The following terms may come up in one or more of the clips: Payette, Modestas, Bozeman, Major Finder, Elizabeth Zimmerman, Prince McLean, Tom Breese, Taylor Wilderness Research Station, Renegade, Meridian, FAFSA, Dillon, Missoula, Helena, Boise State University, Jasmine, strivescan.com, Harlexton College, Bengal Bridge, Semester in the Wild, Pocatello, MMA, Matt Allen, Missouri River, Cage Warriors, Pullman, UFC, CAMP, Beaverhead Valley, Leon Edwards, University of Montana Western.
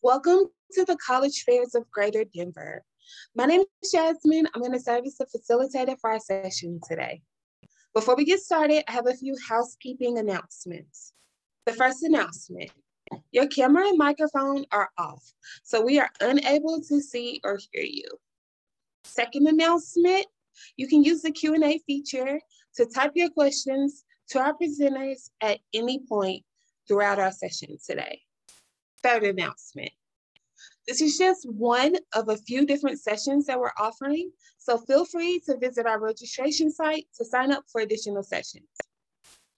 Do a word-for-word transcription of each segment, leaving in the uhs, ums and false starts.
Welcome to the College Fairs of Greater Denver. My name is Jasmine. I'm going to serve as the facilitator for our session today. Before we get started, I have a few housekeeping announcements. The first announcement, your camera and microphone are off, so we are unable to see or hear you. Second announcement, you can use the Q and A feature to type your questions to our presenters at any point throughout our session today. Third announcement, this is just one of a few different sessions that we're offering, so feel free to visit our registration site to sign up for additional sessions.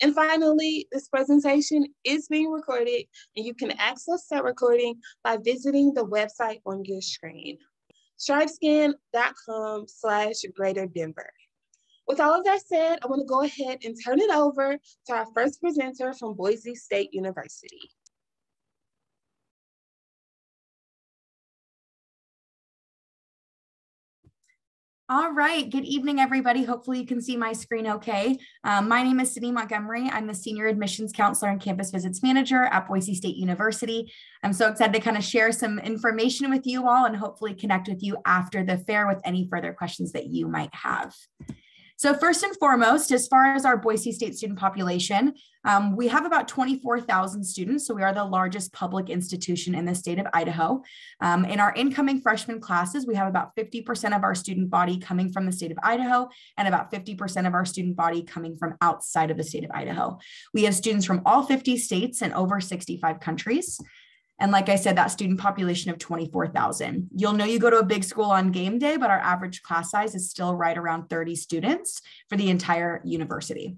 And finally, this presentation is being recorded, and you can access that recording by visiting the website on your screen, strivescan.com slash Greater Denver. With all of that said, I want to go ahead and turn it over to our first presenter from Boise State University. All right, good evening, everybody. Hopefully you can see my screen okay. Um, my name is Sydney Montgomery. I'm the Senior Admissions Counselor and Campus Visits Manager at Boise State University. I'm so excited to kind of share some information with you all and hopefully connect with you after the fair with any further questions that you might have. So first and foremost, as far as our Boise State student population, um, we have about twenty-four thousand students, so we are the largest public institution in the state of Idaho. Um, in our incoming freshman classes, we have about fifty percent of our student body coming from the state of Idaho and about fifty percent of our student body coming from outside of the state of Idaho. We have students from all fifty states and over sixty-five countries. And like I said, that student population of twenty-four thousand. You'll know you go to a big school on game day, but our average class size is still right around thirty students for the entire university.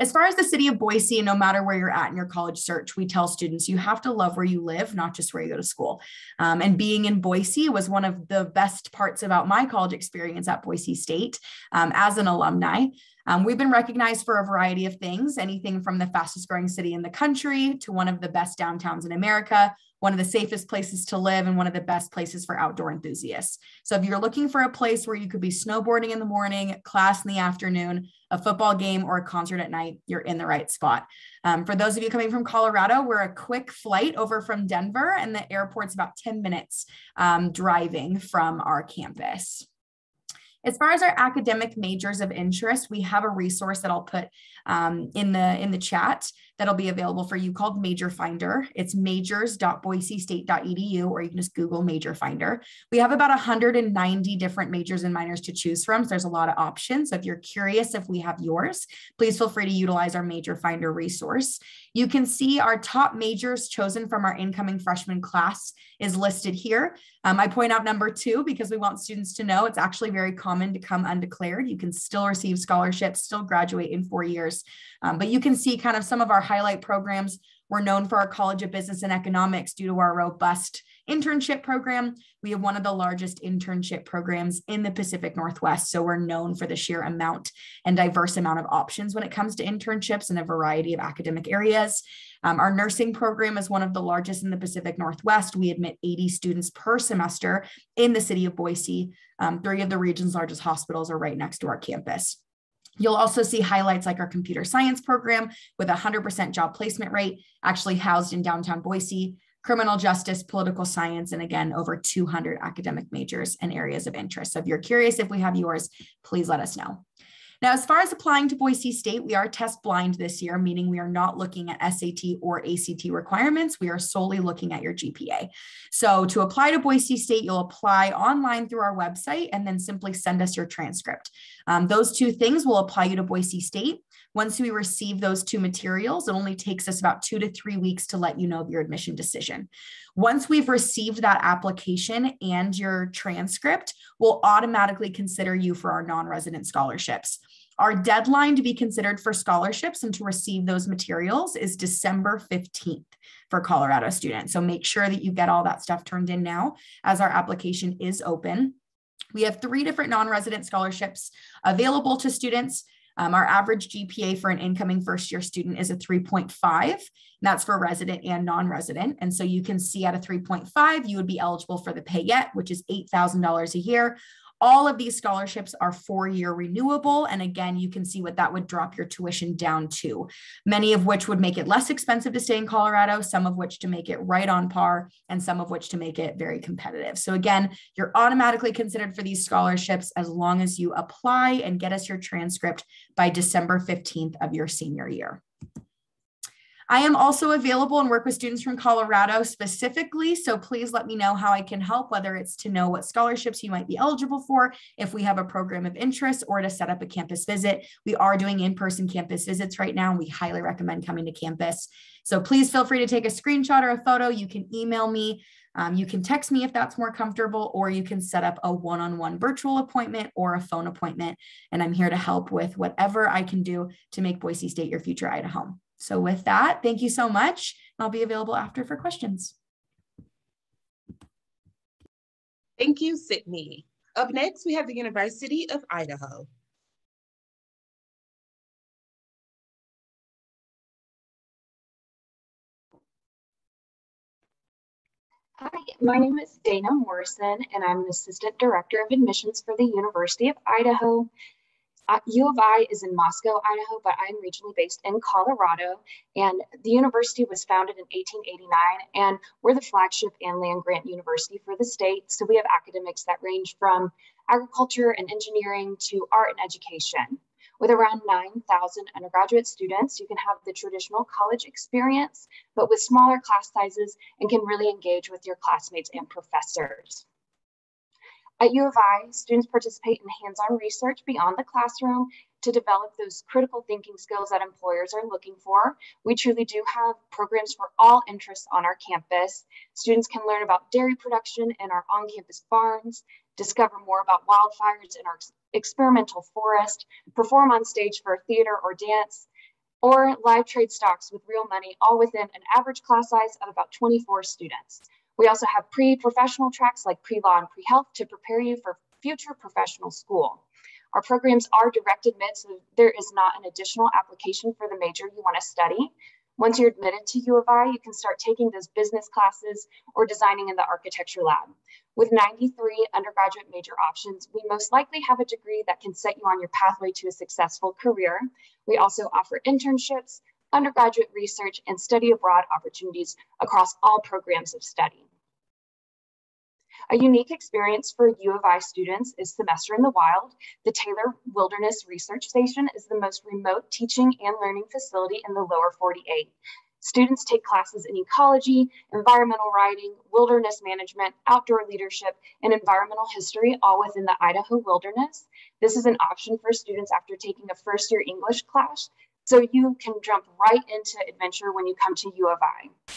As far as the city of Boise, no matter where you're at in your college search, we tell students you have to love where you live, not just where you go to school. Um, and being in Boise was one of the best parts about my college experience at Boise State um, as an alumni. Um, we've been recognized for a variety of things, anything from the fastest growing city in the country to one of the best downtowns in America, one of the safest places to live, and one of the best places for outdoor enthusiasts. So if you're looking for a place where you could be snowboarding in the morning, class in the afternoon, a football game, or a concert at night, you're in the right spot. Um, for those of you coming from Colorado, we're a quick flight over from Denver, and the airport's about ten minutes um, driving from our campus. As far as our academic majors of interest, we have a resource that I'll put um, in the in the chat that'll be available for you called Major Finder. It's majors dot boise state dot e d u, or you can just Google Major Finder. We have about one hundred ninety different majors and minors to choose from, so there's a lot of options. So if you're curious if we have yours, please feel free to utilize our Major Finder resource. You can see our top majors chosen from our incoming freshman class is listed here. Um, I point out number two because we want students to know it's actually very common to come undeclared. You can still receive scholarships, still graduate in four years, um, but you can see kind of some of our highlight programs. We're known for our College of Business and Economics due to our robust internship program. We have one of the largest internship programs in the Pacific Northwest, so we're known for the sheer amount and diverse amount of options when it comes to internships in a variety of academic areas. Um, our nursing program is one of the largest in the Pacific Northwest. We admit eighty students per semester in the city of Boise. Um, three of the region's largest hospitals are right next to our campus. You'll also see highlights like our computer science program with a one hundred percent job placement rate, actually housed in downtown Boise, criminal justice, political science, and again, over two hundred academic majors and areas of interest. So if you're curious if we have yours, please let us know. Now, as far as applying to Boise State, we are test blind this year, meaning we are not looking at S A T or A C T requirements. We are solely looking at your G P A. So to apply to Boise State, you'll apply online through our website and then simply send us your transcript. Um, those two things will apply you to Boise State. Once we receive those two materials, it only takes us about two to three weeks to let you know of your admission decision. Once we've received that application and your transcript, we'll automatically consider you for our non-resident scholarships. Our deadline to be considered for scholarships and to receive those materials is December fifteenth for Colorado students. So make sure that you get all that stuff turned in now, as our application is open. We have three different non-resident scholarships available to students. Um, our average G P A for an incoming first-year student is a three point five, and that's for resident and non-resident. And so you can see at a three point five, you would be eligible for the Payette, which is eight thousand dollars a year. All of these scholarships are four-year renewable. And again, you can see what that would drop your tuition down to, many of which would make it less expensive to stay in Colorado, some of which to make it right on par, and some of which to make it very competitive. So again, you're automatically considered for these scholarships as long as you apply and get us your transcript by December fifteenth of your senior year. I am also available and work with students from Colorado specifically, so please let me know how I can help, whether it's to know what scholarships you might be eligible for, if we have a program of interest, or to set up a campus visit. We are doing in-person campus visits right now, and we highly recommend coming to campus. So please feel free to take a screenshot or a photo. You can email me, um, you can text me if that's more comfortable, or you can set up a one-on-one virtual appointment or a phone appointment, and I'm here to help with whatever I can do to make Boise State your future Idaho. So with that, thank you so much. I'll be available after for questions. Thank you, Sydney. Up next, we have the University of Idaho. Hi, my name is Dana Morrison, and I'm an Assistant Director of Admissions for the University of Idaho. Uh, U of I is in Moscow, Idaho, but I'm regionally based in Colorado, and the university was founded in eighteen eighty-nine, and we're the flagship and land-grant university for the state, so we have academics that range from agriculture and engineering to art and education. With around nine thousand undergraduate students, you can have the traditional college experience, but with smaller class sizes and can really engage with your classmates and professors. At U of I, students participate in hands-on research beyond the classroom to develop those critical thinking skills that employers are looking for. We truly do have programs for all interests on our campus. Students can learn about dairy production in our on-campus farms, discover more about wildfires in our experimental forest, perform on stage for theater or dance, or live trade stocks with real money, all within an average class size of about twenty-four students. We also have pre-professional tracks like pre-law and pre-health to prepare you for future professional school. Our programs are direct admit, so there is not an additional application for the major you want to study. Once you're admitted to U of I, you can start taking those business classes or designing in the architecture lab. With ninety-three undergraduate major options, we most likely have a degree that can set you on your pathway to a successful career. We also offer internships, undergraduate research, and study abroad opportunities across all programs of study. A unique experience for U of I students is Semester in the Wild. The Taylor Wilderness Research Station is the most remote teaching and learning facility in the lower forty-eight. Students take classes in ecology, environmental writing, wilderness management, outdoor leadership, and environmental history, all within the Idaho wilderness. This is an option for students after taking a first-year English class, so you can jump right into adventure when you come to U of I.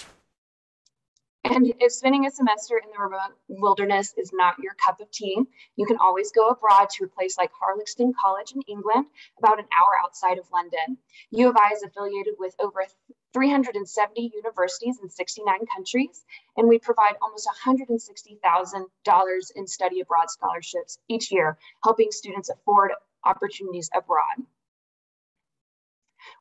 And if spending a semester in the remote wilderness is not your cup of tea, you can always go abroad to a place like Harlexton College in England, about an hour outside of London. U of I is affiliated with over three hundred seventy universities in sixty-nine countries, and we provide almost one hundred sixty thousand dollars in study abroad scholarships each year, helping students afford opportunities abroad.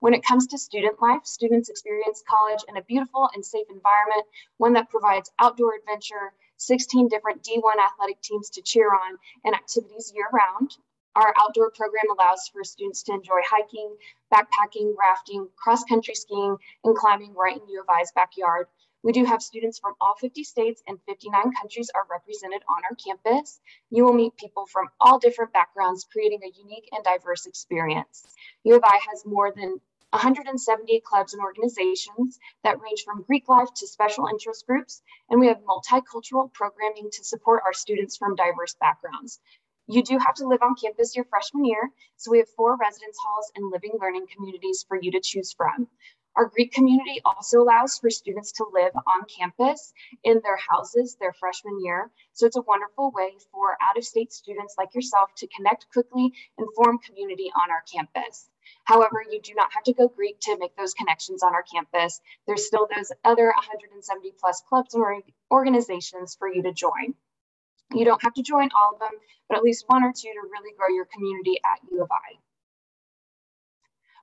When it comes to student life, students experience college in a beautiful and safe environment, one that provides outdoor adventure, sixteen different D one athletic teams to cheer on, and activities year-round. Our outdoor program allows for students to enjoy hiking, backpacking, rafting, cross-country skiing, and climbing right in U of I's backyard. We do have students from all fifty states and fifty-nine countries are represented on our campus. You will meet people from all different backgrounds, creating a unique and diverse experience. U of I has more than one hundred seventy clubs and organizations that range from Greek life to special interest groups, and we have multicultural programming to support our students from diverse backgrounds. You do have to live on campus your freshman year, so we have four residence halls and living learning communities for you to choose from. Our Greek community also allows for students to live on campus in their houses their freshman year. So it's a wonderful way for out-of-state students like yourself to connect quickly and form community on our campus. However, you do not have to go Greek to make those connections on our campus. There's still those other one hundred seventy plus clubs or organizations for you to join. You don't have to join all of them, but at least one or two to really grow your community at U of I.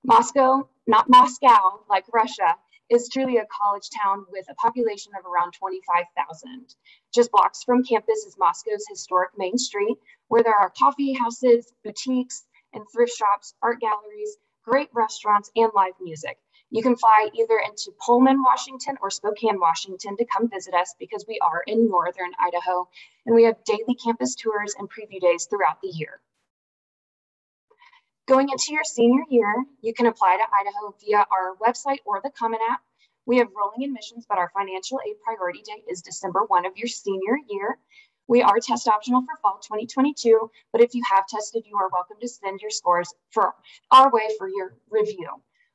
Moscow, not Moscow, like Russia, is truly a college town with a population of around twenty-five thousand. Just blocks from campus is Moscow's historic main street, where there are coffee houses, boutiques, and thrift shops, art galleries, great restaurants, and live music. You can fly either into Pullman, Washington, or Spokane, Washington to come visit us, because we are in northern Idaho, and we have daily campus tours and preview days throughout the year. Going into your senior year, you can apply to Idaho via our website or the Common App. We have rolling admissions, but our financial aid priority date is December first of your senior year. We are test optional for fall twenty twenty-two, but if you have tested, you are welcome to send your scores for our way for your review.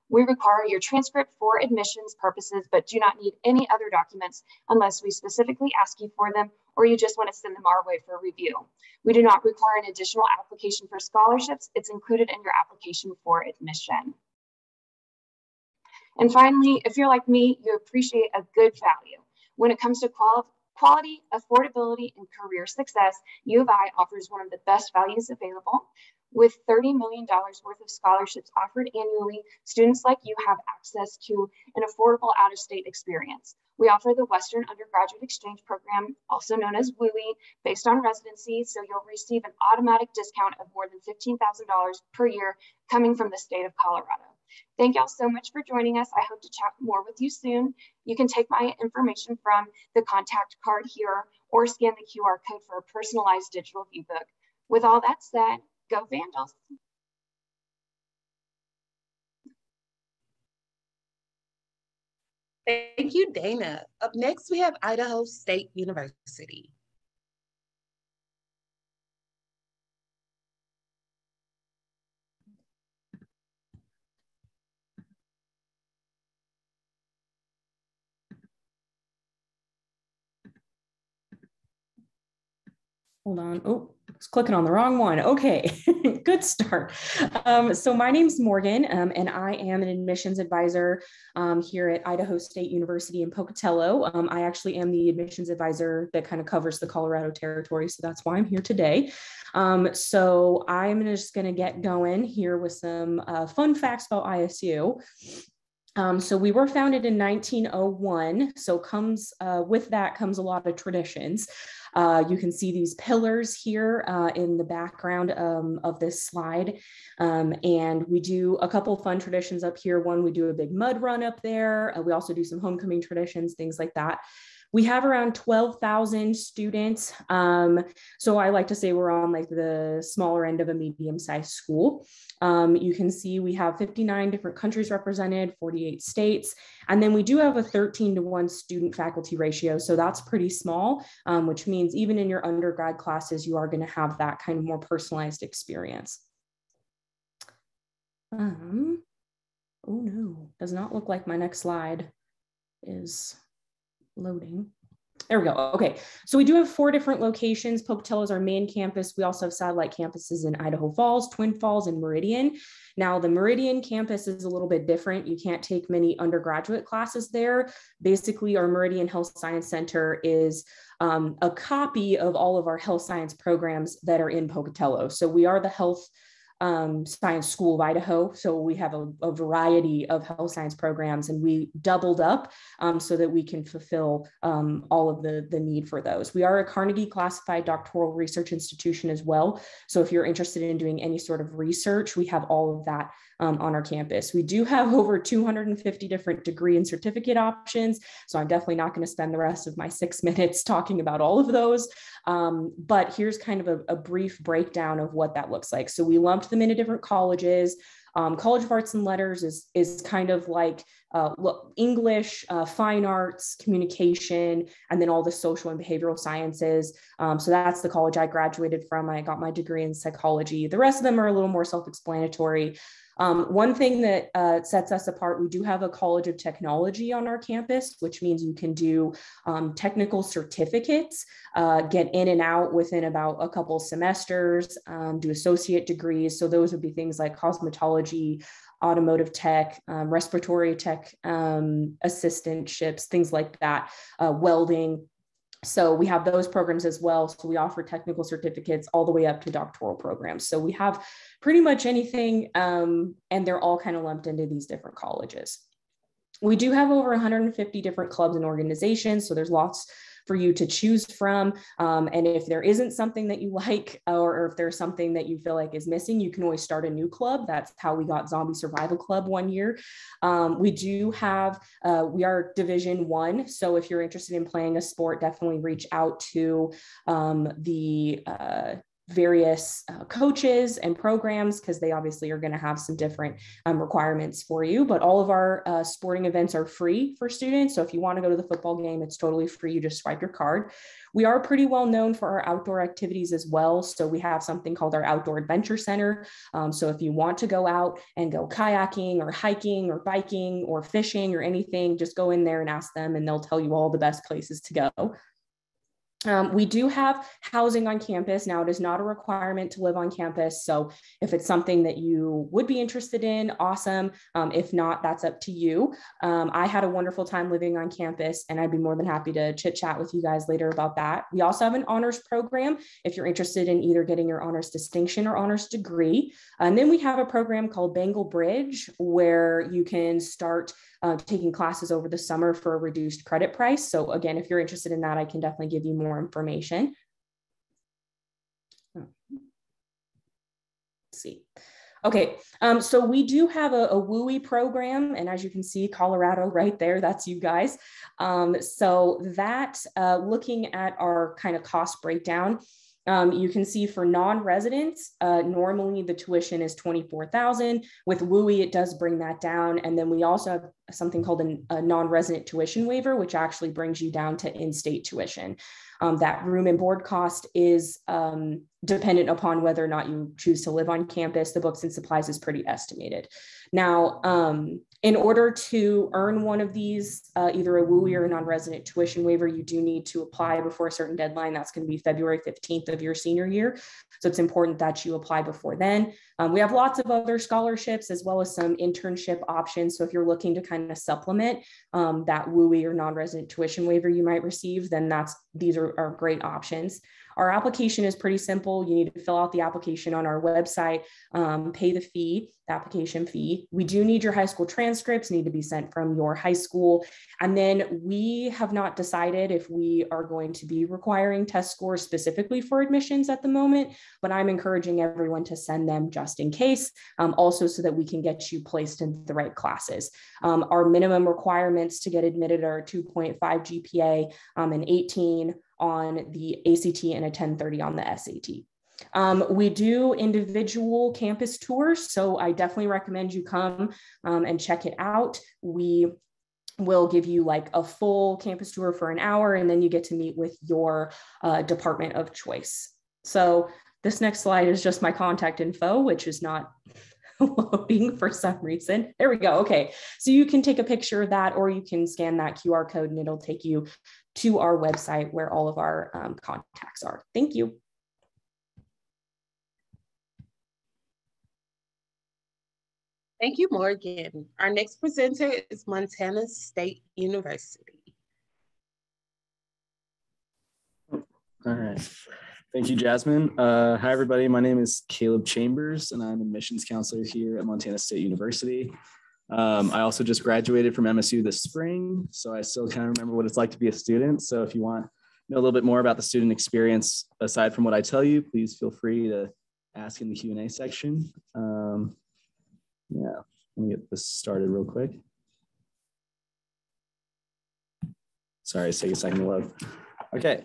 We require your transcript for admissions purposes, but do not need any other documents unless we specifically ask you for them, or you just want to send them our way for review. We do not require an additional application for scholarships. It's included in your application for admission. And finally, if you're like me, you appreciate a good value. When it comes to qual quality, affordability, and career success, U of I offers one of the best values available. With thirty million dollars worth of scholarships offered annually, students like you have access to an affordable out-of-state experience. We offer the Western Undergraduate Exchange Program, also known as W U I, based on residency, so you'll receive an automatic discount of more than fifteen thousand dollars per year coming from the state of Colorado. Thank y'all so much for joining us. I hope to chat more with you soon. You can take my information from the contact card here or scan the Q R code for a personalized digital view book. With all that said, go Vandals. Thank you, Dana. Up next, we have Idaho State University. Hold on. Oh. It's clicking on the wrong one. Okay, good start. Um, so my name's Morgan, um, and I am an admissions advisor um, here at Idaho State University in Pocatello. Um, I actually am the admissions advisor that kind of covers the Colorado territory, so that's why I'm here today. Um, so I'm just going to get going here with some uh, fun facts about I S U. Um, so we were founded in nineteen oh one, so comes uh, with that comes a lot of traditions. Uh, you can see these pillars here uh, in the background um, of this slide. Um, and we do a couple fun traditions up here. One, we do a big mud run up there. Uh, we also do some homecoming traditions, things like that. We have around twelve thousand students. Um, so I like to say we're on like the smaller end of a medium-sized school. Um, you can see we have fifty-nine different countries represented, forty-eight states. And then we do have a thirteen to one student faculty ratio. So that's pretty small, um, which means even in your undergrad classes, you are going to have that kind of more personalized experience. Um, oh no, does not look like my next slide is loading. There we go. Okay. So we do have four different locations. Pocatello is our main campus. We also have satellite campuses in Idaho Falls, Twin Falls, and Meridian. Now the Meridian campus is a little bit different. You can't take many undergraduate classes there. Basically, our Meridian Health Science Center is um, a copy of all of our health science programs that are in Pocatello. So we are the health Um, Science School of Idaho. So we have a, a variety of health science programs, and we doubled up um, so that we can fulfill um, all of the, the need for those. We are a Carnegie classified doctoral research institution as well. So if you're interested in doing any sort of research, we have all of that um, on our campus. We do have over two hundred fifty different degree and certificate options. So I'm definitely not going to spend the rest of my six minutes talking about all of those. Um, but here's kind of a, a brief breakdown of what that looks like. So we lumped them into different colleges. Um, College of Arts and Letters is, is kind of like uh, English, uh, fine arts, communication, and then all the social and behavioral sciences. Um, so that's the college I graduated from. I got my degree in psychology. The rest of them are a little more self-explanatory. Um, one thing that uh, sets us apart, we do have a College of Technology on our campus, which means you can do um, technical certificates, uh, get in and out within about a couple semesters, um, do associate degrees. So those would be things like cosmetology, automotive tech, um, respiratory tech, um, assistantships, things like that, uh, welding. So we have those programs as well. So we offer technical certificates all the way up to doctoral programs. So we have pretty much anything, um, and they're all kind of lumped into these different colleges. We do have over one hundred fifty different clubs and organizations, so there's lots for you to choose from. Um, and if there isn't something that you like, or, or if there's something that you feel like is missing, you can always start a new club. That's how we got Zombie Survival Club one year. Um, we do have, uh, we are Division One. So if you're interested in playing a sport, definitely reach out to um, the uh, various uh, coaches and programs, because they obviously are going to have some different um, requirements for you. But all of our uh, sporting events are free for students. So if you want to go to the football game, it's totally free. You just swipe your card. We are pretty well known for our outdoor activities as well. So we have something called our Outdoor Adventure Center. Um, so if you want to go out and go kayaking or hiking or biking or fishing or anything, just go in there and ask them, and they'll tell you all the best places to go. Um, we do have housing on campus. Now, it is not a requirement to live on campus. So if it's something that you would be interested in, awesome. Um, if not, that's up to you. Um, I had a wonderful time living on campus, and I'd be more than happy to chit chat with you guys later about that. We also have an honors program if you're interested in either getting your honors distinction or honors degree. And then we have a program called Bengal Bridge, where you can start uh, taking classes over the summer for a reduced credit price. So again, if you're interested in that, I can definitely give you more information. Let's see. Okay, um, so we do have a, a W U I program, and as you can see, Colorado right there, that's you guys. Um, so that, uh, looking at our kind of cost breakdown, Um, you can see for non-residents, uh, normally the tuition is twenty-four thousand dollars. With W U I, it does bring that down. And then we also have something called an, a non-resident tuition waiver, which actually brings you down to in-state tuition. Um, that room and board cost is um, dependent upon whether or not you choose to live on campus. The books and supplies is pretty estimated. Now, um, in order to earn one of these, uh, either a W U I or a non-resident tuition waiver, you do need to apply before a certain deadline. That's going to be February fifteenth of your senior year. So it's important that you apply before then. Um, we have lots of other scholarships as well as some internship options. So if you're looking to kind of supplement um, that W U I or non-resident tuition waiver you might receive, then that's these are, are great options. Our application is pretty simple. You need to fill out the application on our website, um, pay the fee, the application fee. We do need your high school transcripts, need to be sent from your high school. And then we have not decided if we are going to be requiring test scores specifically for admissions at the moment, but I'm encouraging everyone to send them just in case, um, also so that we can get you placed in the right classes. Um, our minimum requirements to get admitted are two point five G P A um, and eighteen on the A C T and a ten thirty on the S A T. Um, we do individual campus tours, so I definitely recommend you come um, and check it out. We will give you like a full campus tour for an hour, and then you get to meet with your uh, department of choice. So this next slide is just my contact info, which is not loading for some reason. There we go. Okay, so you can take a picture of that, or you can scan that Q R code and it'll take you to our website where all of our um, contacts are. Thank you. Thank you, Morgan. Our next presenter is Montana State University. All right. Thank you, Jasmine. Uh, hi, everybody. My name is Caleb Chambers, and I'm admissions counselor here at Montana State University. Um, I also just graduated from M S U this spring, so I still kind of remember what it's like to be a student. So if you want to know a little bit more about the student experience, aside from what I tell you, please feel free to ask in the Q and A section. Um, yeah, let me get this started real quick. Sorry, it's taking a second to load. Okay.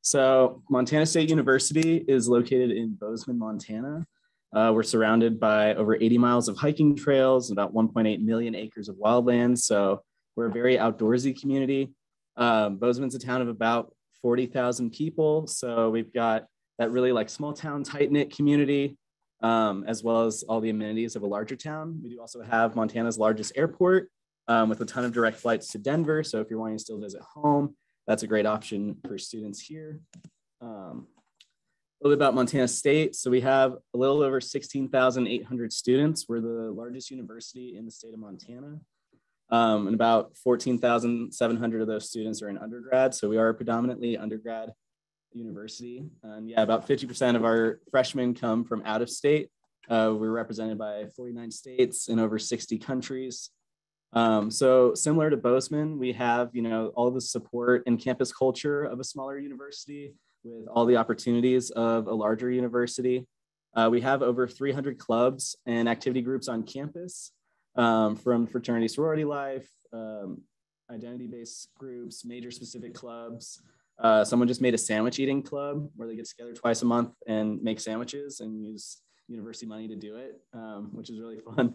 So Montana State University is located in Bozeman, Montana. Uh, we're surrounded by over eighty miles of hiking trails and about one point eight million acres of wildlands. So we're a very outdoorsy community. Um, Bozeman's a town of about forty thousand people. So we've got that really like small town, tight knit community, um, as well as all the amenities of a larger town. We do also have Montana's largest airport um, with a ton of direct flights to Denver. So if you're wanting to still visit home, that's a great option for students here. Um, a little bit about Montana State. So we have a little over sixteen thousand eight hundred students. We're the largest university in the state of Montana. Um, and about fourteen thousand seven hundred of those students are in undergrad. So we are a predominantly undergrad university. And yeah, about fifty percent of our freshmen come from out of state. Uh, we're represented by forty-nine states and over sixty countries. Um, so similar to Bozeman, we have, you know, all the support and campus culture of a smaller university with all the opportunities of a larger university. Uh, we have over three hundred clubs and activity groups on campus, um, from fraternity sorority life, um, identity-based groups, major specific clubs. Uh, someone just made a sandwich eating club where they get together twice a month and make sandwiches and use university money to do it, um, which is really fun.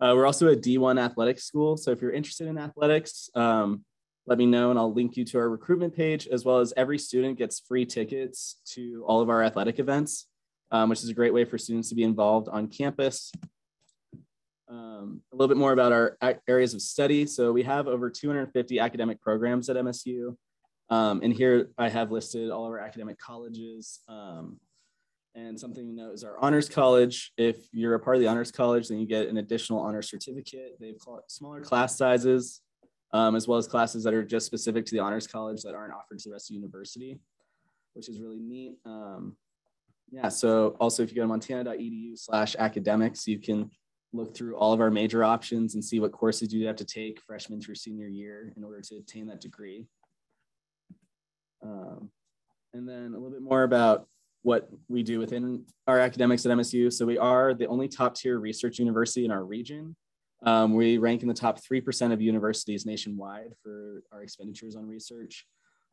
Uh, we're also a D one athletics school. So if you're interested in athletics, um, let me know and I'll link you to our recruitment page, as well as every student gets free tickets to all of our athletic events, um, which is a great way for students to be involved on campus. Um, a little bit more about our areas of study. So we have over two hundred fifty academic programs at M S U. Um, and here I have listed all of our academic colleges. Um, And something to note is our honors college. If you're a part of the honors college, then you get an additional honor certificate. They have smaller class sizes, um, as well as classes that are just specific to the honors college that aren't offered to the rest of the university, which is really neat. Um, yeah, so also if you go to montana.edu slash academics, you can look through all of our major options and see what courses you have to take freshman through senior year in order to obtain that degree. Um, and then a little bit more about what we do within our academics at M S U. So we are the only top tier research university in our region. Um, we rank in the top three percent of universities nationwide for our expenditures on research.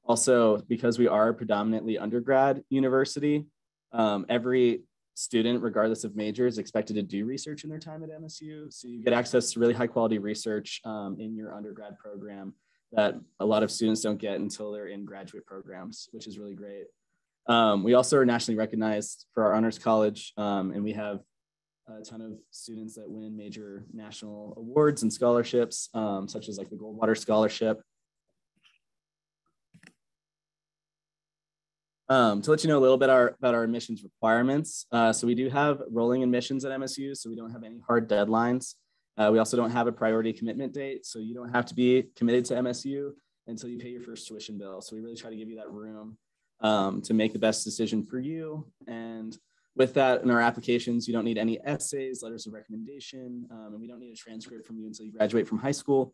Also, because we are predominantly undergrad university, um, every student, regardless of major, is expected to do research in their time at M S U. So you get access to really high quality research um, in your undergrad program that a lot of students don't get until they're in graduate programs, which is really great. Um, we also are nationally recognized for our honors college, um, and we have a ton of students that win major national awards and scholarships, um, such as like the Goldwater Scholarship. Um, to let you know a little bit our, about our admissions requirements. Uh, so we do have rolling admissions at M S U, so we don't have any hard deadlines. Uh, we also don't have a priority commitment date, so you don't have to be committed to M S U until you pay your first tuition bill. So we really try to give you that room Um, to make the best decision for you. And with that, in our applications, you don't need any essays, letters of recommendation, um, and we don't need a transcript from you until you graduate from high school.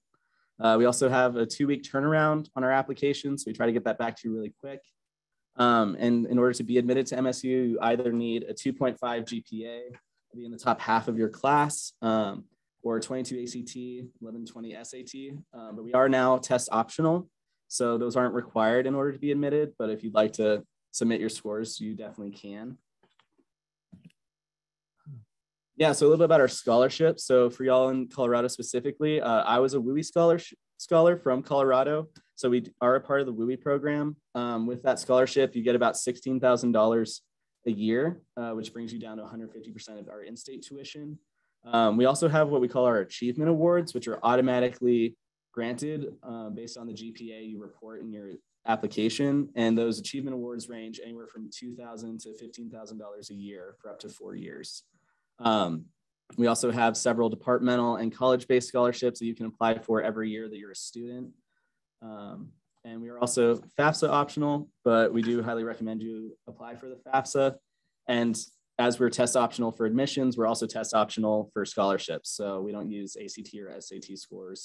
Uh, we also have a two-week turnaround on our applications, so we try to get that back to you really quick. Um, and in order to be admitted to M S U, you either need a two point five G P A, be in the top half of your class, um, or twenty-two A C T, eleven twenty S A T, um, but we are now test optional. So those aren't required in order to be admitted, but if you'd like to submit your scores, you definitely can. Yeah, so a little bit about our scholarship. So for y'all in Colorado specifically, uh, I was a W U I-E scholar, scholar from Colorado. So we are a part of the W U I-E program. Um, with that scholarship, you get about sixteen thousand dollars a year, uh, which brings you down to one hundred fifty percent of our in-state tuition. Um, we also have what we call our achievement awards, which are automatically granted uh, based on the G P A you report in your application, and those achievement awards range anywhere from two thousand dollars to fifteen thousand dollars a year for up to four years. Um, we also have several departmental and college-based scholarships that you can apply for every year that you're a student. Um, and we are also FAFSA optional, but we do highly recommend you apply for the FAFSA. And as we're test optional for admissions, we're also test optional for scholarships. So we don't use A C T or S A T scores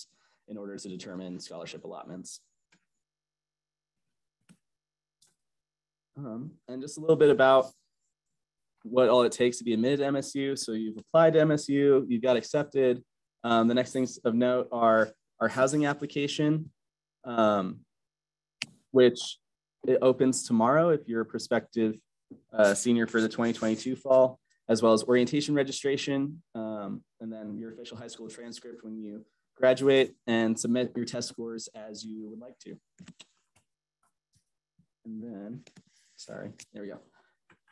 in order to determine scholarship allotments. Um, and just a little bit about what all it takes to be admitted to M S U. So you've applied to M S U, you got accepted. Um, the next things of note are our housing application, um, which it opens tomorrow if you're a prospective uh, senior for the twenty twenty-two fall, as well as orientation registration, um, and then your official high school transcript when you graduate, and submit your test scores as you would like to. And then, sorry, there we go.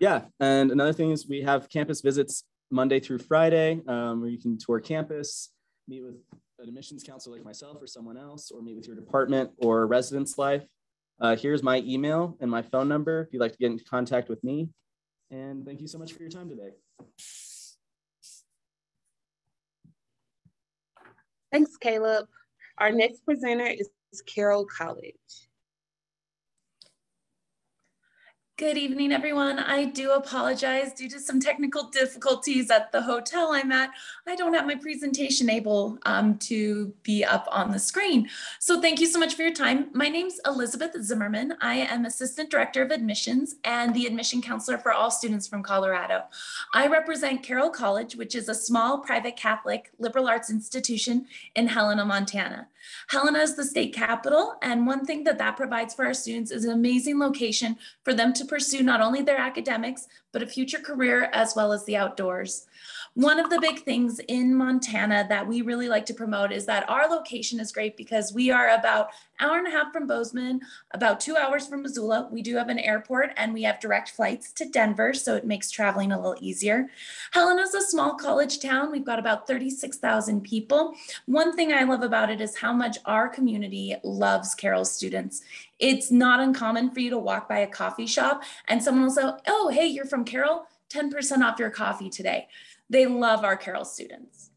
Yeah, and another thing is we have campus visits Monday through Friday, um, where you can tour campus, meet with an admissions counselor like myself or someone else, or meet with your department or residence life. Uh, here's my email and my phone number if you'd like to get in contact with me. And thank you so much for your time today. Thanks, Caleb. Our next presenter is Carroll College. Good evening, everyone. I do apologize due to some technical difficulties at the hotel I'm at. I don't have my presentation able um, to be up on the screen. So thank you so much for your time. My name's Elizabeth Zimmerman. I am Assistant Director of Admissions and the Admission Counselor for all students from Colorado. I represent Carroll College, which is a small private Catholic liberal arts institution in Helena, Montana. Helena is the state capital, and one thing that that provides for our students is an amazing location for them to pursue not only their academics, but a future career as well as the outdoors. One of the big things in Montana that we really like to promote is that our location is great because we are about an hour and a half from Bozeman, about two hours from Missoula. We do have an airport and we have direct flights to Denver, so it makes traveling a little easier. Helena's a small college town. We've got about thirty-six thousand people. One thing I love about it is how much our community loves Carroll students. It's not uncommon for you to walk by a coffee shop and someone will say, "Oh, hey, you're from Carroll? ten percent off your coffee today." They love our Carroll students.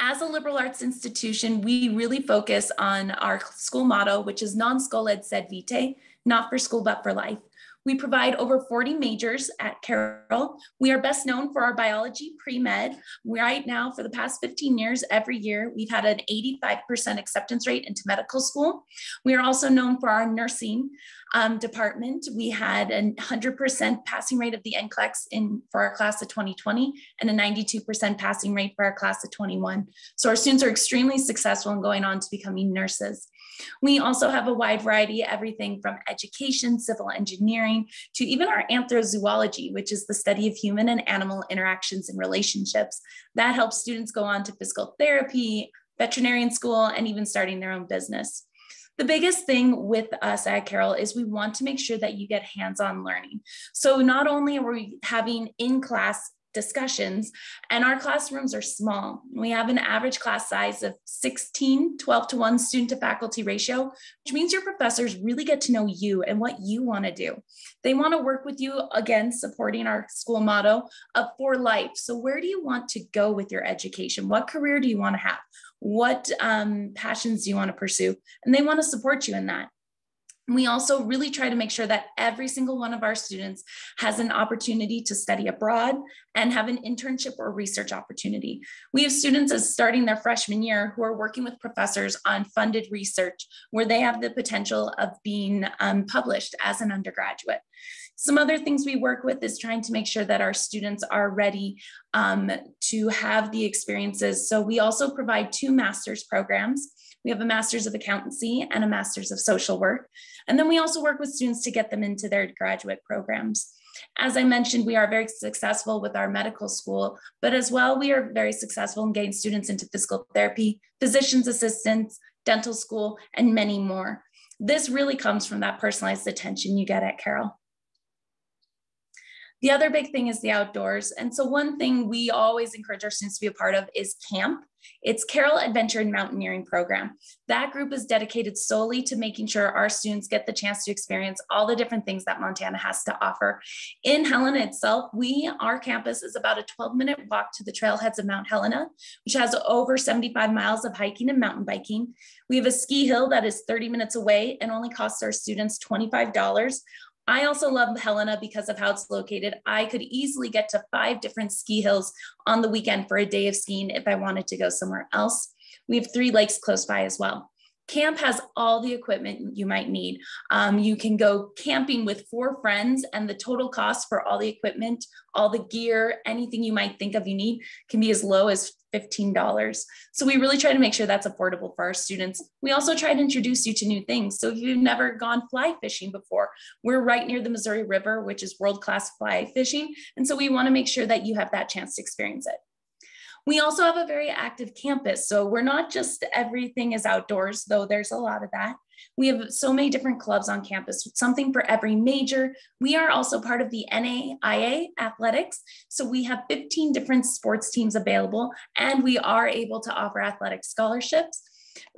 As a liberal arts institution, we really focus on our school motto, which is non scolae sed vitae, not for school, but for life. We provide over forty majors at Carroll. We are best known for our biology pre-med. Right now, for the past fifteen years, every year, we've had an eighty-five percent acceptance rate into medical school. We are also known for our nursing um, department. We had a one hundred percent passing rate of the N C L E X in, for our class of twenty twenty and a ninety-two percent passing rate for our class of twenty-one. So our students are extremely successful in going on to becoming nurses. We also have a wide variety, everything from education, civil engineering, to even our anthrozoology, which is the study of human and animal interactions and relationships. That helps students go on to physical therapy, veterinarian school, and even starting their own business. The biggest thing with us at Carroll is we want to make sure that you get hands-on learning. So not only are we having in-class discussions, and our classrooms are small. We have an average class size of sixteen, twelve to one student to faculty ratio, which means your professors really get to know you and what you want to do. They want to work with you, again, supporting our school motto of for life. So where do you want to go with your education? What career do you want to have? What um, passions do you want to pursue? And they want to support you in that. We also really try to make sure that every single one of our students has an opportunity to study abroad and have an internship or research opportunity. We have students as starting their freshman year who are working with professors on funded research where they have the potential of being um, published as an undergraduate. Some other things we work with is trying to make sure that our students are ready um, to have the experiences. So we also provide two master's programs. We have a master's of accountancy and a master's of social work. And then we also work with students to get them into their graduate programs. As I mentioned, we are very successful with our medical school, but as well, we are very successful in getting students into physical therapy, physician's assistants, dental school, and many more. This really comes from that personalized attention you get at Carroll. The other big thing is the outdoors. And so one thing we always encourage our students to be a part of is CAMP. It's Carroll Adventure and Mountaineering Program. That group is dedicated solely to making sure our students get the chance to experience all the different things that Montana has to offer. In Helena itself, we, our campus is about a twelve minute walk to the trailheads of Mount Helena, which has over seventy-five miles of hiking and mountain biking. We have a ski hill that is thirty minutes away and only costs our students twenty-five dollars. I also love Helena because of how it's located. I could easily get to five different ski hills on the weekend for a day of skiing if I wanted to go somewhere else. We have three lakes close by as well. CAMP has all the equipment you might need. Um, you can go camping with four friends, and the total cost for all the equipment, all the gear, anything you might think of you need can be as low as fifteen dollars. So we really try to make sure that's affordable for our students. We also try to introduce you to new things. So if you've never gone fly fishing before, we're right near the Missouri River, which is world-class fly fishing. And so we want to make sure that you have that chance to experience it. We also have a very active campus. So we're not just everything is outdoors, though there's a lot of that. We have so many different clubs on campus, something for every major. We are also part of the N A I A athletics. So we have fifteen different sports teams available, and we are able to offer athletic scholarships.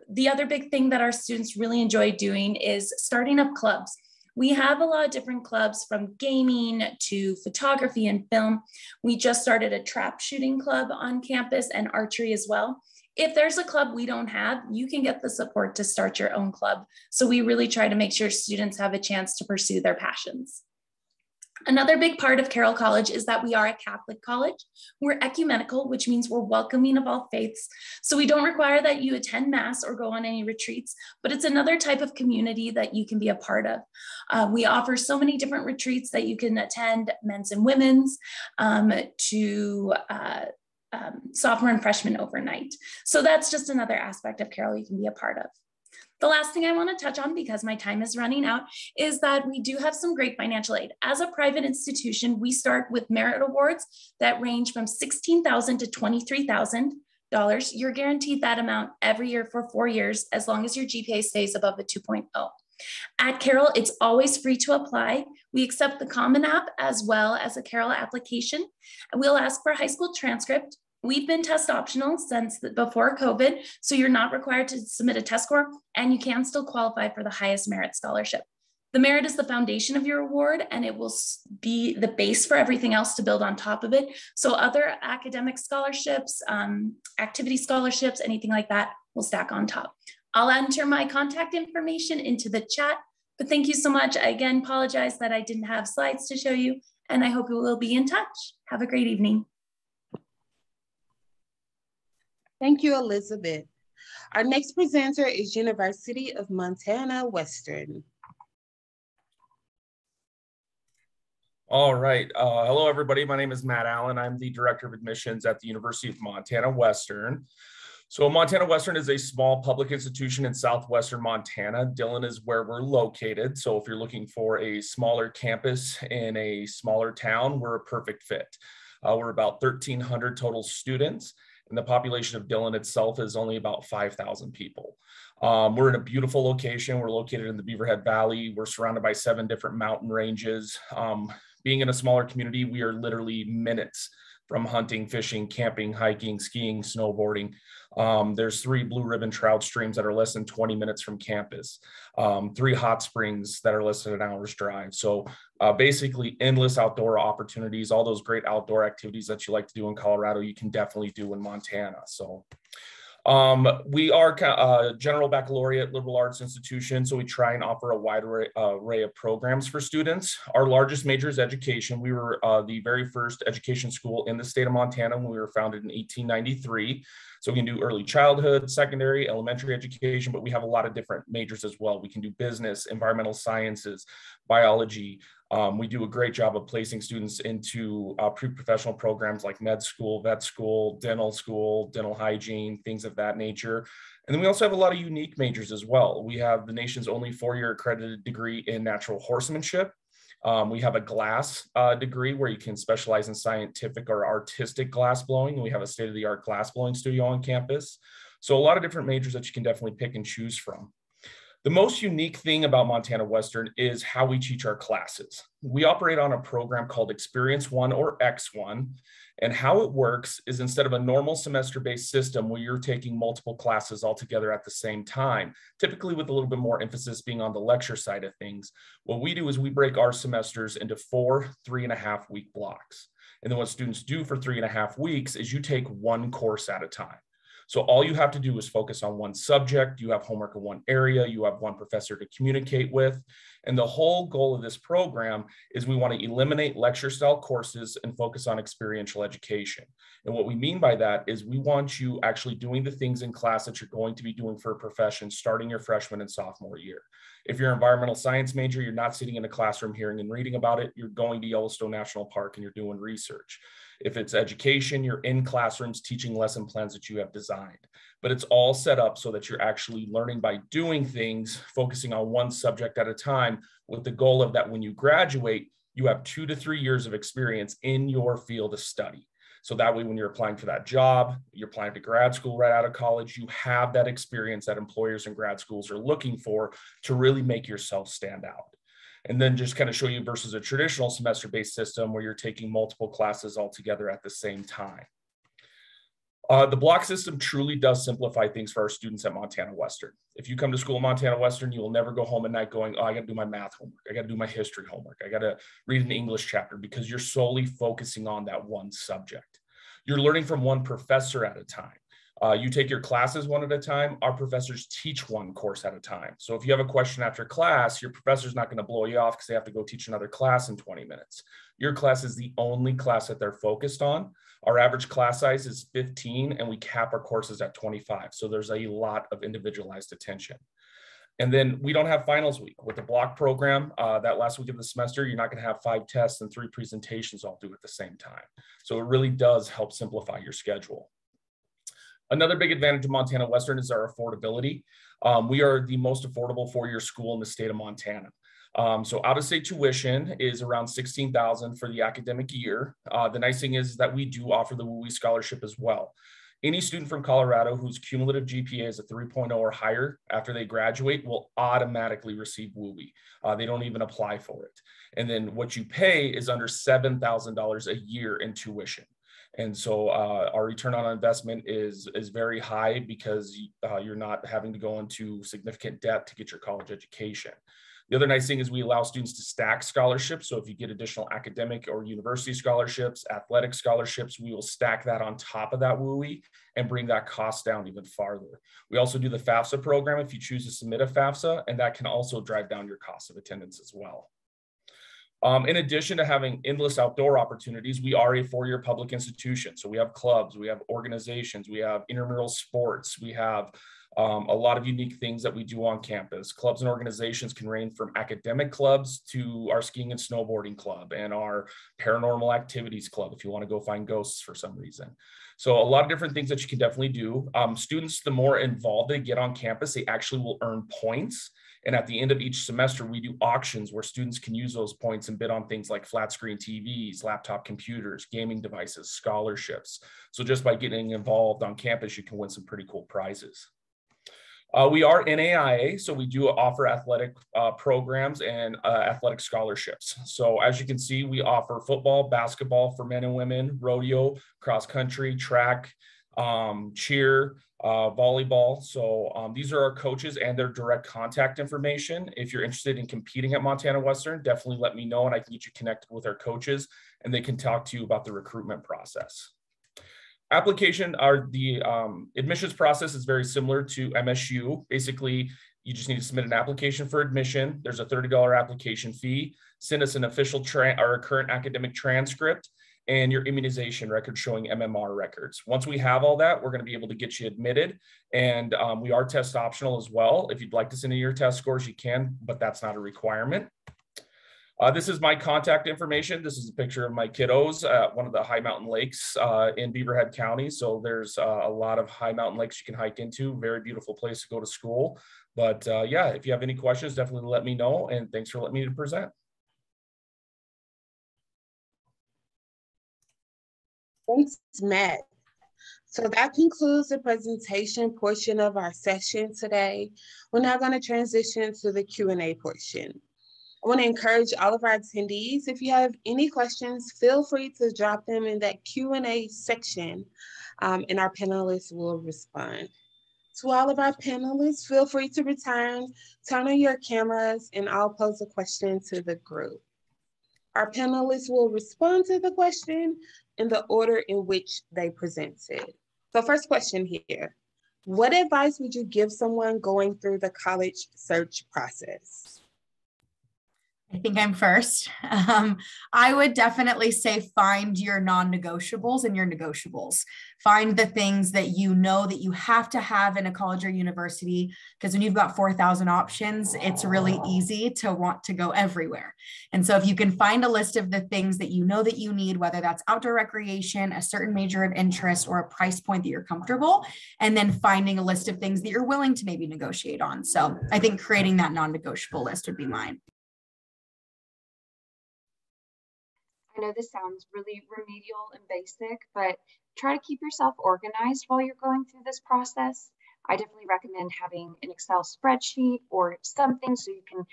The other big thing that our students really enjoy doing is starting up clubs. We have a lot of different clubs, from gaming to photography and film. We just started a trap shooting club on campus and archery as well. If there's a club we don't have, you can get the support to start your own club. So we really try to make sure students have a chance to pursue their passions. Another big part of Carroll College is that we are a Catholic college. We're ecumenical, which means we're welcoming of all faiths. So we don't require that you attend mass or go on any retreats, but it's another type of community that you can be a part of. Uh, we offer so many different retreats that you can attend, men's and women's, um, to uh, um, sophomore and freshman overnight. So that's just another aspect of Carroll you can be a part of. The last thing I want to touch on, because my time is running out, is that we do have some great financial aid. As a private institution, we start with merit awards that range from sixteen thousand dollars to twenty-three thousand dollars. You're guaranteed that amount every year for four years, as long as your G P A stays above a two point oh. At Carroll, it's always free to apply. We accept the Common App as well as a Carroll application. We'll ask for a high school transcript. We've been test optional since the, before COVID, so you're not required to submit a test score, and you can still qualify for the highest merit scholarship. The merit is the foundation of your award, and it will be the base for everything else to build on top of it. So other academic scholarships, um, activity scholarships, anything like that will stack on top. I'll enter my contact information into the chat, but thank you so much. I again apologize that I didn't have slides to show you, and I hope you will be in touch. Have a great evening. Thank you, Elizabeth. Our next presenter is University of Montana Western. All right, uh, hello everybody. My name is Matt Allen. I'm the Director of Admissions at the University of Montana Western. So Montana Western is a small public institution in southwestern Montana. Dillon is where we're located. So if you're looking for a smaller campus in a smaller town, we're a perfect fit. Uh, we're about thirteen hundred total students. And the population of Dillon itself is only about five thousand people. Um, we're in a beautiful location. We're located in the Beaverhead Valley. We're surrounded by seven different mountain ranges. Um, being in a smaller community, we are literally minutes from hunting, fishing, camping, hiking, skiing, snowboarding. Um, there's three blue ribbon trout streams that are less than twenty minutes from campus, um, three hot springs that are less than an hour's drive. So uh, basically endless outdoor opportunities, all those great outdoor activities that you like to do in Colorado, you can definitely do in Montana. So um, we are a general baccalaureate liberal arts institution, so we try and offer a wide array, uh, array of programs for students. Our largest major is education. We were uh, the very first education school in the state of Montana when we were founded in eighteen ninety-three. So we can do early childhood, secondary, elementary education, but we have a lot of different majors as well. We can do business, environmental sciences, biology. Um, we do a great job of placing students into uh, pre-professional programs like med school, vet school, dental school, dental hygiene, things of that nature. And then we also have a lot of unique majors as well. We have the nation's only four-year accredited degree in natural horsemanship. Um, we have a glass uh, degree where you can specialize in scientific or artistic glass blowing. We have a state-of-the-art glass blowing studio on campus. So a lot of different majors that you can definitely pick and choose from. The most unique thing about Montana Western is how we teach our classes. We operate on a program called Experience One or X one, and how it works is instead of a normal semester-based system where you're taking multiple classes all together at the same time, typically with a little bit more emphasis being on the lecture side of things, what we do is we break our semesters into four three and a half week blocks. And then what students do for three and a half weeks is you take one course at a time. So all you have to do is focus on one subject, you have homework in one area, you have one professor to communicate with. And the whole goal of this program is we want to eliminate lecture style courses and focus on experiential education. And what we mean by that is we want you actually doing the things in class that you're going to be doing for a profession starting your freshman and sophomore year. If you're an environmental science major, you're not sitting in a classroom hearing and reading about it, you're going to Yellowstone National Park and you're doing research. If it's education, you're in classrooms teaching lesson plans that you have designed, but it's all set up so that you're actually learning by doing things, focusing on one subject at a time, with the goal of that when you graduate, you have two to three years of experience in your field of study. So that way, when you're applying for that job, you're applying to grad school right out of college, you have that experience that employers and grad schools are looking for to really make yourself stand out. And then just kind of show you versus a traditional semester-based system where you're taking multiple classes all together at the same time. Uh, the block system truly does simplify things for our students at Montana Western. If you come to school at Montana Western, you will never go home at night going, oh, I gotta do my math homework, I gotta do my history homework, I gotta read an English chapter, because you're solely focusing on that one subject. You're learning from one professor at a time. Uh, you take your classes one at a time. Our professors teach one course at a time. So if you have a question after class, your professor's not going to blow you off because they have to go teach another class in twenty minutes. Your class is the only class that they're focused on. Our average class size is fifteen, and we cap our courses at twenty-five. So there's a lot of individualized attention. And then we don't have finals week. With the block program, uh, that last week of the semester, you're not going to have five tests and three presentations all due at the same time. So it really does help simplify your schedule. Another big advantage of Montana Western is our affordability. Um, we are the most affordable four-year school in the state of Montana. Um, so out-of-state tuition is around sixteen thousand dollars for the academic year. Uh, the nice thing is that we do offer the W U I scholarship as well. Any student from Colorado whose cumulative G P A is a three point oh or higher after they graduate will automatically receive W U I. Uh, they don't even apply for it. And then what you pay is under seven thousand dollars a year in tuition. And so uh, our return on investment is, is very high because uh, you're not having to go into significant debt to get your college education. The other nice thing is we allow students to stack scholarships. So if you get additional academic or university scholarships, athletic scholarships, we will stack that on top of that W U I and bring that cost down even farther. We also do the FAFSA program if you choose to submit a FAFSA, and that can also drive down your cost of attendance as well. Um, in addition to having endless outdoor opportunities, we are a four-year public institution. So we have clubs, we have organizations, we have intramural sports, we have Um, a lot of unique things that we do on campus. Clubs and organizations can range from academic clubs to our skiing and snowboarding club and our paranormal activities club if you want to go find ghosts for some reason. So a lot of different things that you can definitely do. Um, students, the more involved they get on campus, they actually will earn points. And at the end of each semester, we do auctions where students can use those points and bid on things like flat screen T Vs, laptop computers, gaming devices, scholarships. So just by getting involved on campus, you can win some pretty cool prizes. Uh, we are N A I A, so we do offer athletic uh, programs and uh, athletic scholarships. So as you can see, we offer football, basketball for men and women, rodeo, cross country, track, um, cheer, uh, volleyball. So um, these are our coaches and their direct contact information. If you're interested in competing at Montana Western, definitely let me know and I can get you connected with our coaches and they can talk to you about the recruitment process. Application or the um, admissions process is very similar to M S U. Basically, you just need to submit an application for admission. There's a thirty dollar application fee. Send us an official tra or a current academic transcript and your immunization record showing M M R records. Once we have all that, we're going to be able to get you admitted. And um, we are test optional as well. If you'd like to send in your test scores, you can, but that's not a requirement. Uh, this is my contact information. This is a picture of my kiddos at one of the high mountain lakes uh, in Beaverhead County. So there's uh, a lot of high mountain lakes you can hike into. Very beautiful place to go to school. But uh, yeah, if you have any questions, definitely let me know. And thanks for letting me to present. Thanks, Matt. So that concludes the presentation portion of our session today. We're now going to transition to the Q and A portion. I want to encourage all of our attendees, if you have any questions, feel free to drop them in that Q and A section um, and our panelists will respond. To all of our panelists, feel free to return, turn on your cameras, and I'll pose a question to the group. Our panelists will respond to the question in the order in which they presented. So first question here, what advice would you give someone going through the college search process? I think I'm first. Um, I would definitely say find your non-negotiables and your negotiables. Find the things that you know that you have to have in a college or university, because when you've got four thousand options, it's really easy to want to go everywhere. And so if you can find a list of the things that you know that you need, whether that's outdoor recreation, a certain major of interest, or a price point that you're comfortable, and then finding a list of things that you're willing to maybe negotiate on. So I think creating that non-negotiable list would be mine. I know this sounds really remedial and basic, but try to keep yourself organized while you're going through this process. I definitely recommend having an Excel spreadsheet or something so you can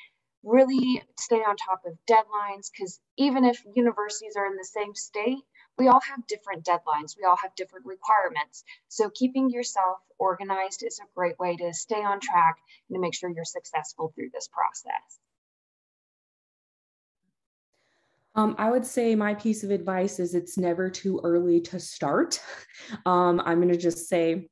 really stay on top of deadlines, because even if universities are in the same state, we all have different deadlines. We all have different requirements. So keeping yourself organized is a great way to stay on track and to make sure you're successful through this process. Um, I would say my piece of advice is it's never too early to start. Um, I'm going to just say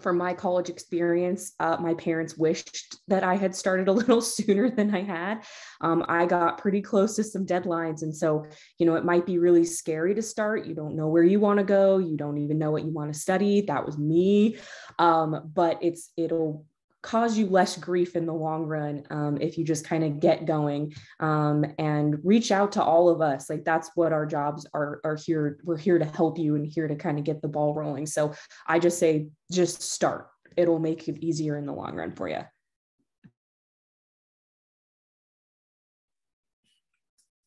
from my college experience, uh, my parents wished that I had started a little sooner than I had. Um, I got pretty close to some deadlines. And so, you know, it might be really scary to start. You don't know where you want to go. You don't even know what you want to study. That was me. Um, but it's, it'll cause you less grief in the long run um, if you just kind of get going um, and reach out to all of us. Like, that's what our jobs are, are here. We're here to help you and here to kind of get the ball rolling. So I just say, just start. It'll make it easier in the long run for you.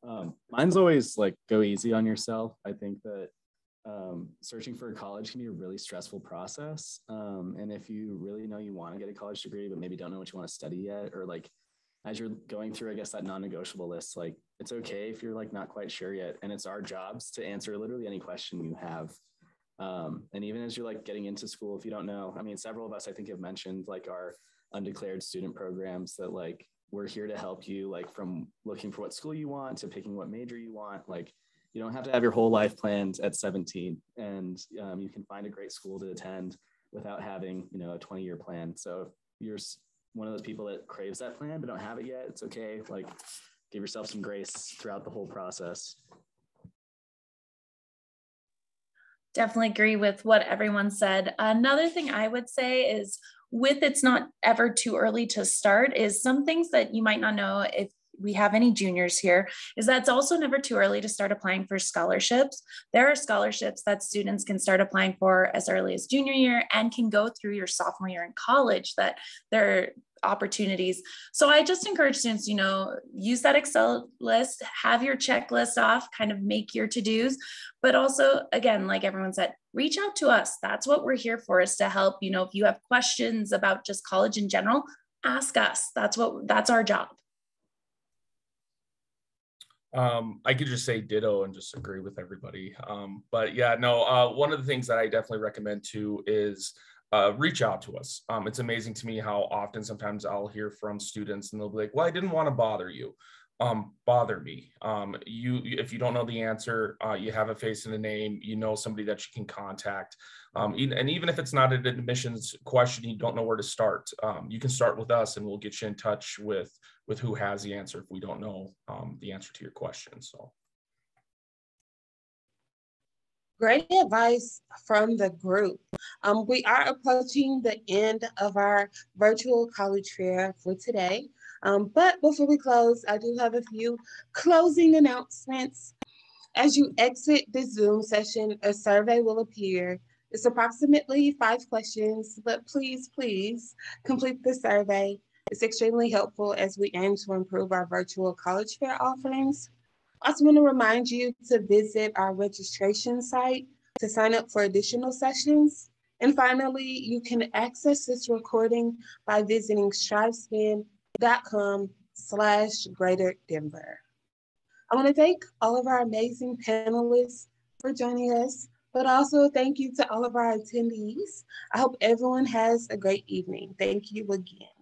Um, mine's always like, go easy on yourself. I think that Um, searching for a college can be a really stressful process. Um, and if you really know you want to get a college degree, but maybe don't know what you want to study yet, or like, as you're going through, I guess, that non-negotiable list, like, it's okay if you're like not quite sure yet. And it's our jobs to answer literally any question you have. Um, and even as you're like getting into school, if you don't know, I mean, several of us, I think, have mentioned like our undeclared student programs that like, we're here to help you, like from looking for what school you want to picking what major you want. Like, you don't have to have your whole life planned at seventeen, and um, you can find a great school to attend without having, you know, a twenty year plan. So if you're one of those people that craves that plan, but don't have it yet, it's okay. Like, give yourself some grace throughout the whole process. Definitely agree with what everyone said. Another thing I would say is, with it's not ever too early to start, is some things that you might not know if we have any juniors here, is that it's also never too early to start applying for scholarships. There are scholarships that students can start applying for as early as junior year and can go through your sophomore year in college, that there are opportunities. So I just encourage students, you know, use that Excel list, have your checklist off, kind of make your to-dos, but also, again, like everyone said, reach out to us. That's what we're here for, is to help. You know, if you have questions about just college in general, ask us. That's what, that's our job. Um, I could just say ditto and just agree with everybody. Um, but yeah, no, uh, one of the things that I definitely recommend too is uh, reach out to us. Um, it's amazing to me how often sometimes I'll hear from students and they'll be like, well, I didn't want to bother you. Um, bother me. Um, you, if you don't know the answer, uh, you have a face and a name, you know somebody that you can contact. Um, and even if it's not an admissions question, you don't know where to start, um, you can start with us and we'll get you in touch with, with who has the answer if we don't know um, the answer to your question. So. Great advice from the group. Um, we are approaching the end of our virtual college fair for today. Um, but before we close, I do have a few closing announcements. As you exit this Zoom session, a survey will appear. It's approximately five questions, but please, please complete the survey. It's extremely helpful as we aim to improve our virtual college fair offerings. I also want to remind you to visit our registration site to sign up for additional sessions. And finally, you can access this recording by visiting strive scan dot com slash greater Denver. I want to thank all of our amazing panelists for joining us, but also thank you to all of our attendees. I hope everyone has a great evening. Thank you again.